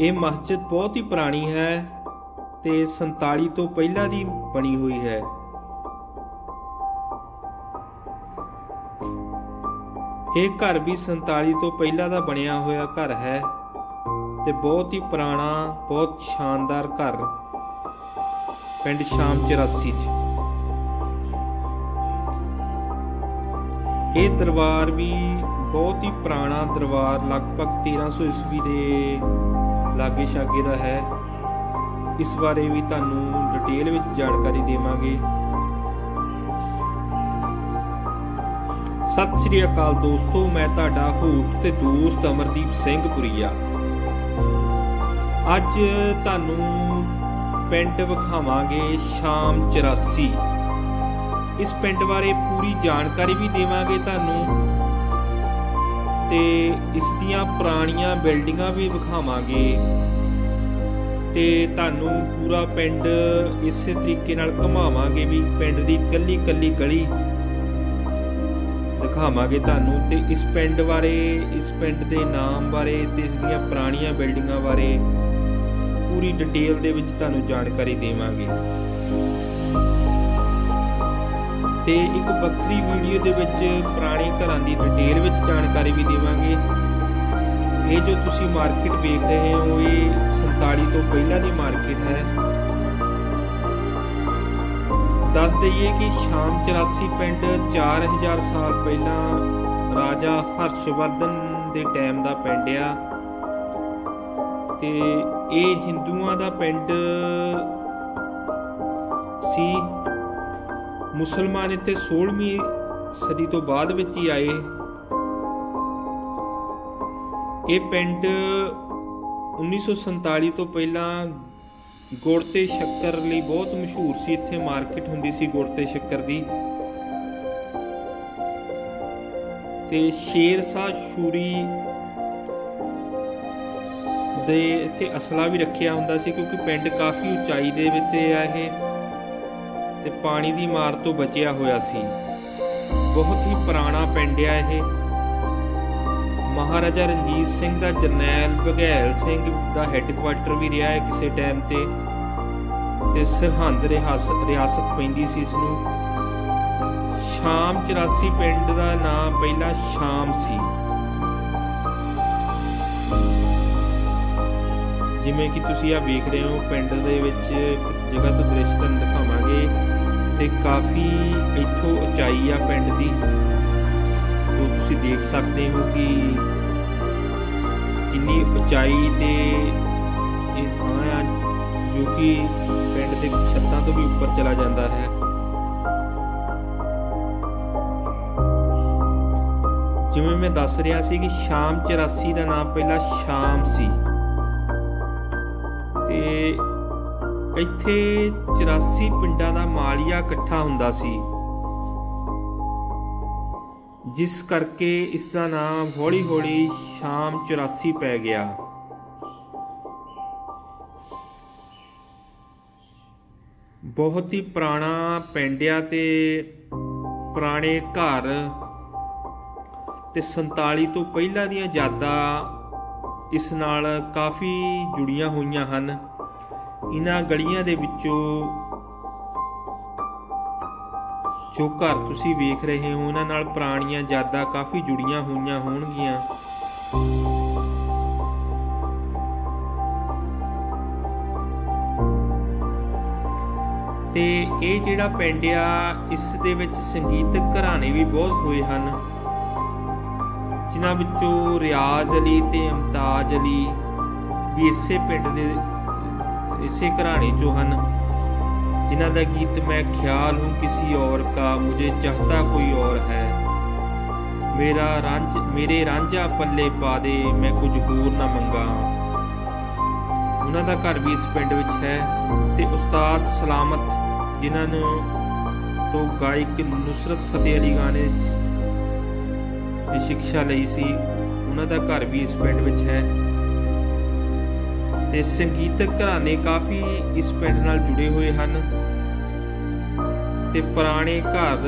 ये मस्जिद बहुत ही पुरानी है ते 47 तो पहला दी बनी हुई है। ये घर भी 47 तो पहला दा बनिया होया घर है ते बहुत ही पुराना बहुत शानदार घर पिंड शाम चौरासी। ये दरबार भी बहुत ही पुराना दरबार लगभग 1300 ईस्वी के लागे छागे का है। इस बारे भी तुहानू डिटेल में जानकारी देवांगे। सत श्री अकाल दोस्तों, मैं तुहाडा होस्ट ते दोस्त अमरदीप सिंह पुरीआ। अज तुहानू पिंड विखावांगे शाम चौरासी। इस पिंड बारे पूरी जानकारी भी देवांगे तुहानू ते इस दियां पुराणियां बिल्डिंगां भी विखावांगे ते तुहानू पूरा पिंड इस तरीके नाल घुमावांगे भी पिंड दी कल्ली कल्ली गली दिखावांगे तुहानू ते इस पिंड बारे, इस पिंड दे नाम बारे ते इस दियां पुराणियां बिल्डिंगां बारे पूरी डिटेल दे विच तुहानू जानकारी देवांगे ते एक बखरी वीडियो दे विच पुराने घरां दी डिटेल विच जानकारी भी देवांगे। ये जो तुसी मार्केट देख रहे हो ये 47 तो पहला दी मार्केट है। दस दईए कि शाम चौरासी पिंड 4000 साल पहला राजा हर्षवर्धन दे टाइम दा पिंड आ ते ये हिंदुआं दा पिंड सी। मुसलमान इत्थे 16वीं सदी तो बाद विच ही आए। ये पिंड 1947 तो पहला गुड़ ते शक्कर लई बहुत मशहूर सी। इत्थे मार्केट हुंदी सी गुड़ ते शक्कर दी ते शेर शाह शूरी दे इत्थे असला भी रखिया हुंदा सी क्योंकि पिंड काफ़ी उचाई दे विच है ते पानी की मार तो बचिया होया सी। बहुत ही पुराना पिंड आ ये। महाराजा रणजीत सिंह दा जरनैल बघेल सिंह दा हैडक्वाटर भी रहा है किसी टाइम ते सरहंद रियासत पैंदी सी इस नूं। शाम चौरासी पिंड दा नाम पहला शाम सी, जिमें कि तुसी आ वेख रहे हो। पिंड दे विच जगह तो दृश्य तुहानू दिखावांगे ते काफ़ी इत्थों उचाई आ पिंड दी तो तुसी देख सकते हो कि इन्नी उचाई ते हाँ जो कि पिंड के छत्तां तो भी उपर चला जाता है। जिवें मैं दस रहा सी कि शाम चौरासी का नाम पहला शाम सी ते इत्थे 84 पिंडां दा मालिया इकट्ठा हुंदा सी जिस करके इसका नाम हौली हौली शाम चौरासी पै गया। बहुत ही पुराना पिंड आ ते पुराने घर ते 47 तो पहला दीआं यादां इस नाल काफ़ी जुड़ियां हुईयां हन। इन्हां गलियां दे विचों जो घर तुसी वेख रहे हो उन्हां नाल पुराणियां यादां काफ़ी जुड़ियां हुईयां होणगीयां। ते ये जिहड़ा पिंड आ इस दे विच संगीतक घराने भी बहुत होए हन जिन्हां विचों रियाज अली ते अमिताज अली भी इसे पिंड दे इसे घराने जो हैं जिन्हां दा गीत मैं ख्याल हूँ किसी और का, मुझे चाहता कोई और है, मेरे रांझा पल्ले पा दे मैं कुछ होर ना मंगा। उन्हां दा घर भी इस पिंड विच है ते उस्ताद सलामत जिन्हां नूं तो गायक नुसरत फतेह अली गाने शिक्षा लई सी उन्हां दा घर भी इस पिंड विच है। संगीतक घराने काफ़ी इस पिंड नाल जुड़े हुए हैं ते पुराने घर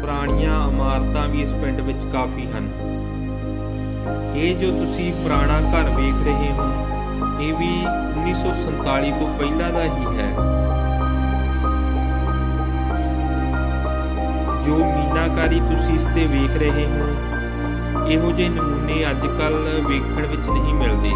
पुरानियां इमारतां भी इस पिंड विच काफ़ी हैं। ये जो तुसी पुराना घर वेख रहे हो ਇਹ ਵੀ 1947 ਤੋਂ ਪਹਿਲਾਂ ਦਾ ਹੀ ਹੈ, जो मीनाकारी तुसीं इस ते वेख रहे हो। इहो जे नमूने अज कल वेखण विच नहीं मिलते।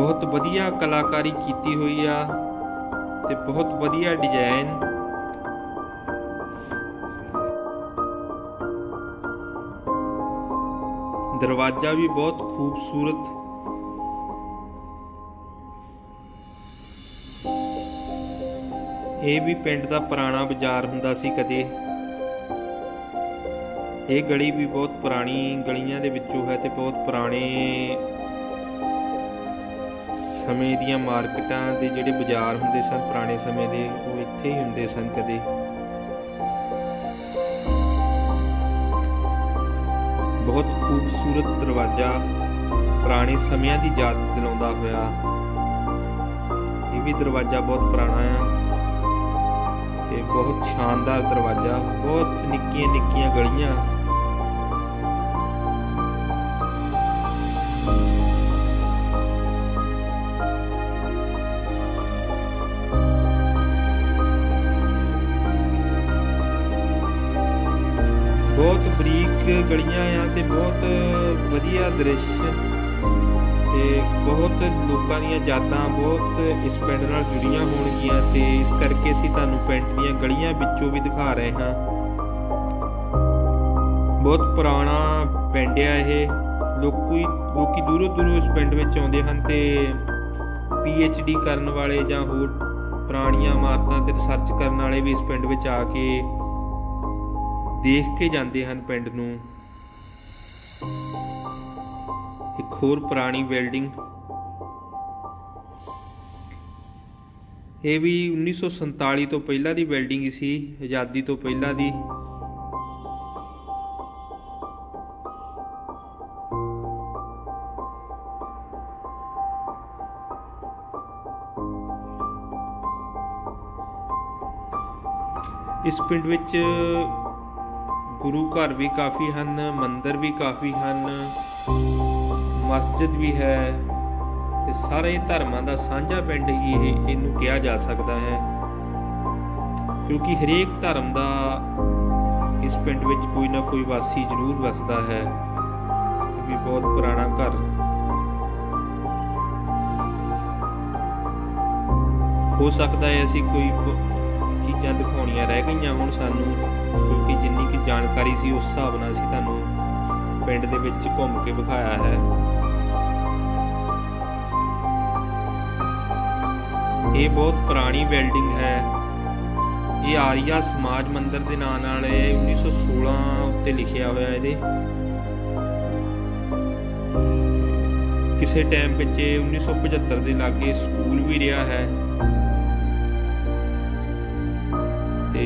बहुत वधिया कलाकारी कीती हुई आ ते बहुत वधिया डिजाइन। दरवाजा भी बहुत खूबसूरत। यह भी पिंड का पुराना बाजार हुंदा सी कदे। ये गली भी बहुत पुरानी गलियां दे विचों है ते बहुत पुराने समय दीयां मार्केटां दे जिहड़े बाजार हुंदे सन पुराने समय दे, ओह इत्थे ही हुंदे सन कदे। बहुत खूबसूरत दरवाजा पुराने समियां दी याद दिलाउंदा होया। यह भी दरवाजा बहुत पुराना है, बहुत शानदार दरवाजा। बहुत निक्कियां निक्कियां गलियां। बहुत बरीक गलियां आ ते बहुत वधिया दृश्य ते बहुत लोगों दीयां यादां बहुत इस पिंड नाल जुड़ियां होणगीयां ते इस करके असीं तुहानूं पिंड दीयां गलियां विचों भी दिखा रहे हां। बहुत पुराना पिंड आ इह। लोकी दूरों दूरों इस पिंड विच आउंदे हन ते PhD करन वाले जां होर पुराणीआं इमारतां ते रिसर्च करन वाले भी इस पिंड विच आ के देख के जांदे हन पिंड नूं। एक होर पुरानी बिल्डिंग, यह भी 1947 तो पहला दी बिल्डिंग सी, आजादी तो पहला दी। इस पिंड विच गुरु घर भी काफ़ी हैं, मंदिर भी काफ़ी हैं, मस्जिद भी है। सारे धर्मां दा सांझा पिंड ही इहनूं कहा जा सकता है, क्योंकि हरेक धर्म का इस पिंड विच कोई ना कोई वासी जरूर वसदा है। भी बहुत पुराना घर। हो सकता है असीं कोई चीज़ां दिखाउणियां रह गईयां होण सानूं, क्योंकि जिन्नी कि जानकारी सी उस हिसाब नाल असीं तुहानूं ਪਿੰਡ ਦੇ ਵਿੱਚ ਘੁੰਮ ਕੇ ਵਿਖਾਇਆ है। ਇਹ बहुत पुरानी बिल्डिंग है। ये आरिया समाज मंदिर के नाम ਨਾਲ 1916 ਉੱਤੇ ਲਿਖਿਆ ਹੋਇਆ। ਇਹਦੇ ਕਿਸੇ ਟਾਈਮ ਵਿੱਚ 1975 ਦੇ ਲਾਗੇ ਸਕੂਲ भी ਰਿਹਾ है ਤੇ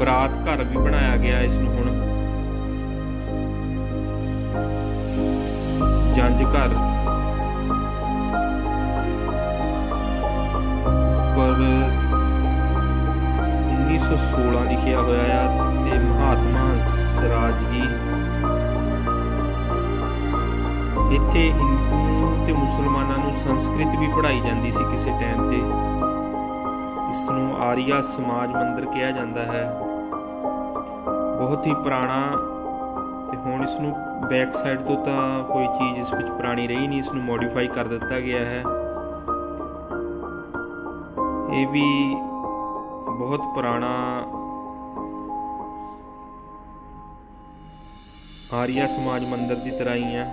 ਬਰਾਤ ਘਰ भी ਬਣਾਇਆ ਗਿਆ। ਇਸ ਨੂੰ ਹੁਣ जंज घर पर 1916 लिखिया होया। महात्मा स्वराज जी इत्थे हिंदू ते मुसलमानां नूं संस्कृत भी पढ़ाई जाती सी किसी टाइम ते। इसनूं आरिया समाज मंदिर कहा जाता है। बहुत ही पुराना ते हुण इसनूं बैक साइड तो कोई चीज़ इस विच पुरानी रही नहीं, इसनूं मॉडिफाई कर दिता गया है। ये भी बहुत पुराना आरिया समाज मंदिर की तरह ही है।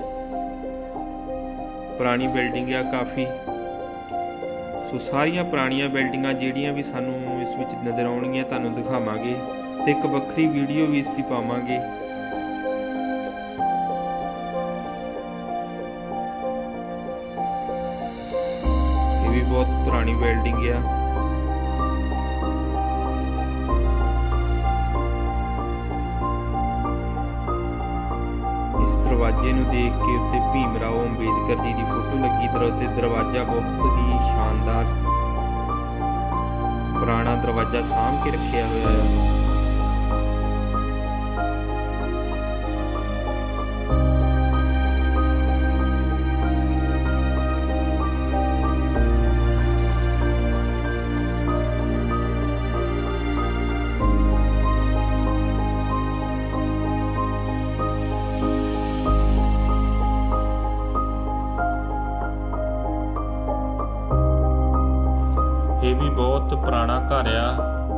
पुरानी बिल्डिंग है काफ़ी। सो सारिया पुरानिया बिल्डिंगा जिहड़ियां भी सानूं इस विच नज़र आउणगीयां तुहानूं दिखावांगे ते एक वक्खरी वीडियो भी इसदी पावांगे। बहुत पुरानी बिल्डिंग है। इस दरवाजे को देख के उत्ते भीमराव अंबेडकर जी की फोटो लगी। उत्ते दरवाजा बहुत ही शानदार पुराना दरवाजा साम के रखा हुआ है। पुराना घर आ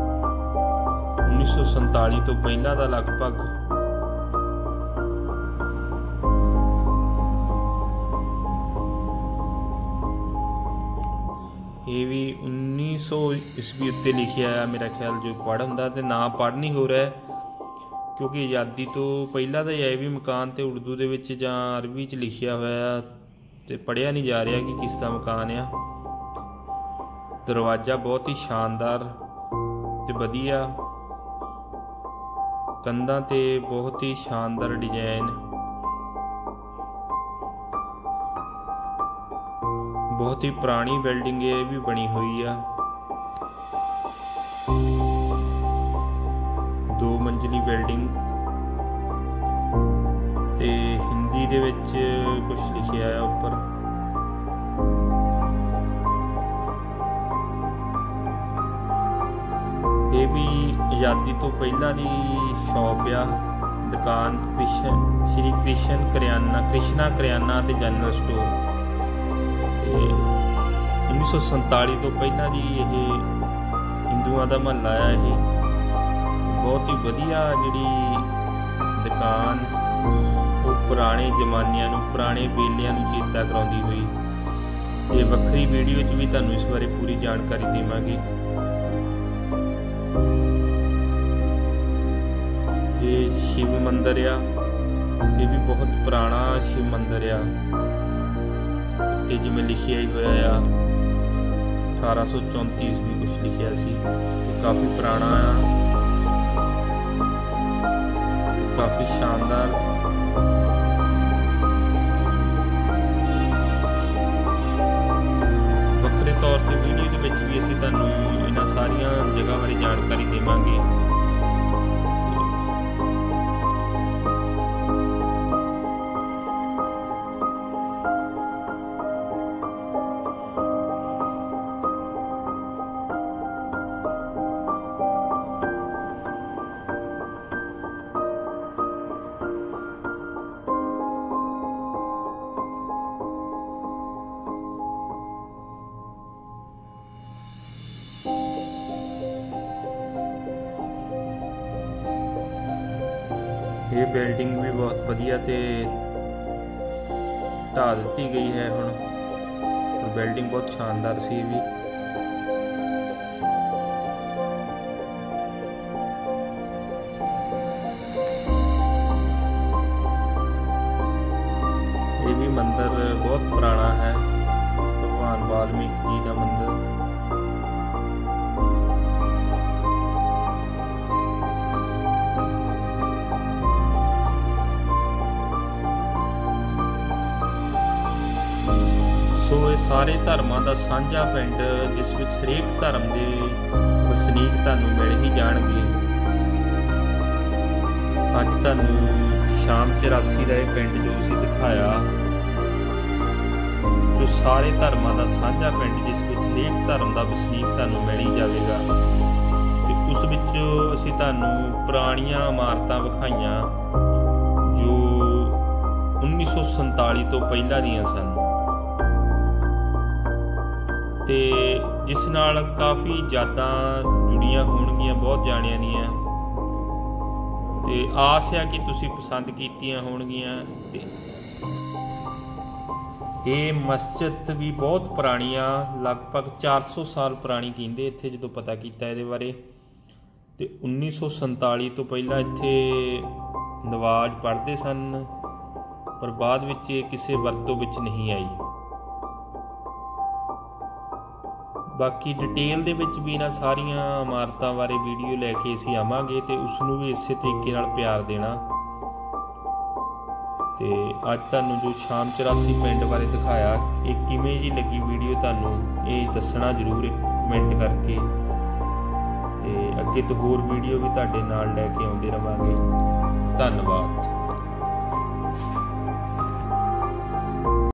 1947 तो पहला का लगभग ये भी 1900 ईस्वी उत्ते लिखिया है मेरा ख्याल जो पढ़ हुंदा ते ना पढ़ नहीं हो रहा है क्योंकि आज़ादी तो पहला तो यह भी मकान तो उर्दू दे विच जां अरबी च लिखिया होया ते पढ़िया नहीं जा रहा कि किसका मकान आ। दरवाज़ा बहुत ही शानदार ते वधिया कंधा ते बहुत ही शानदार डिजाइन बहुत ही पुरानी बिल्डिंग है भी बनी हुई है 2 मंजिली बिल्डिंग ते हिंदी दे विच कुछ लिखिया है उपर यह भी आज़ादी तो पहला की शॉप आ दुकान श्री कृष्ण करियाना कृष्णा करियाना ते जनरल स्टोर 1947 तो पहला की यह हिंदुओं का महला आ यह बहुत ही वधिया जिहड़ी दुकान पुराने जमानिया पुराने बेलियां चेता कराउंदी हुई ये वक्री वीडियो च भी तुहानूं इस बारे पूरी जानकारी देवांगे। ये शिव मंदिर आ ये भी बहुत पुराना शिव मंदिर आ जिमें लिखिया ही होया 1834 भी कुछ लिखिया सी काफ़ी पुराना आ काफ़ी शानदार बखरे तौर पर वीडियो के भी असीं तुहानूं इन्हां सारिया जगह बारे जानकारी देवांगे। ये बिल्डिंग भी बहुत बढ़िया ते ढा दी गई है हुण और बिल्डिंग बहुत शानदार सी भी ये भी मंदिर बहुत पुराना है भगवान वाल्मीकि जी का मंदिर सारे धर्मां दा सांझा पिंड जिस विच हरेक धर्म दे वसनीक तुहानूं मिल ही जाणगे। अज तुहानूं शाम 84 का यह पिंड जो असीं दिखाया जो सारे धर्मां दा सांझा पिंड जिस विच हरेक धर्म दा वसनीक तुहानूं मिल ही जाएगा ते उस विच असीं तुहानूं पुराणियां इमारतां विखाइयां जो 1947 तो पहलां दीयां सन ते जिस नाल काफ़ी यादां जुड़ियां होणगियां बहुत जाणियां दियां ते आस है कि तुसीं पसंद कीतियां होणगियां। ये मस्जिद भी बहुत पुरानी आ लगभग 400 साल पुरानी कहिंदे इत्थे जदों पता कीता इहदे बारे ते 1947 तो पहलां इत्थे नवाज पढ़दे सन पर बाद विच ये किसी वरतों विच नहीं आई। बाकी डिटेल दे विच भी इन्हां सारियां इमारतां बारे वीडियो लैके असीं आवांगे ते उसनूं भी इसे तरीके नाल प्यार देना ते अज तुहानूं जो शाम 84 पिंड बारे दिखाया ये किवें जी लगी वीडियो तुहानूं ये दसना जरूर कमेंट करके ते अगे तो होर वीडियो भी तुहाडे नाल लैके आउंदे रहांगे। धन्यवाद।